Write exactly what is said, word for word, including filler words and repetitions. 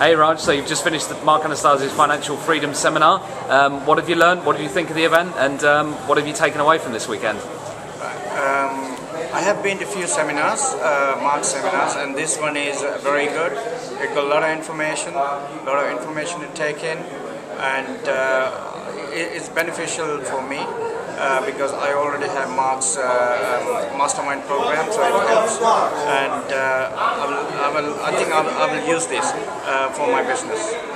Hey Raj, so you've just finished the Mark Anastasi's Financial Freedom Seminar. Um, what have you learned? What do you think of the event? And um, what have you taken away from this weekend? Um, I have been to a few seminars, uh, Mark seminars, and this one is very good. It got a lot of information, a lot of information to take in, and uh, it's beneficial for me. Uh, because I already have Mark's uh, um, Mastermind program, so it helps, and uh, I, will, I, will, I think I will, I will use this uh, for my business.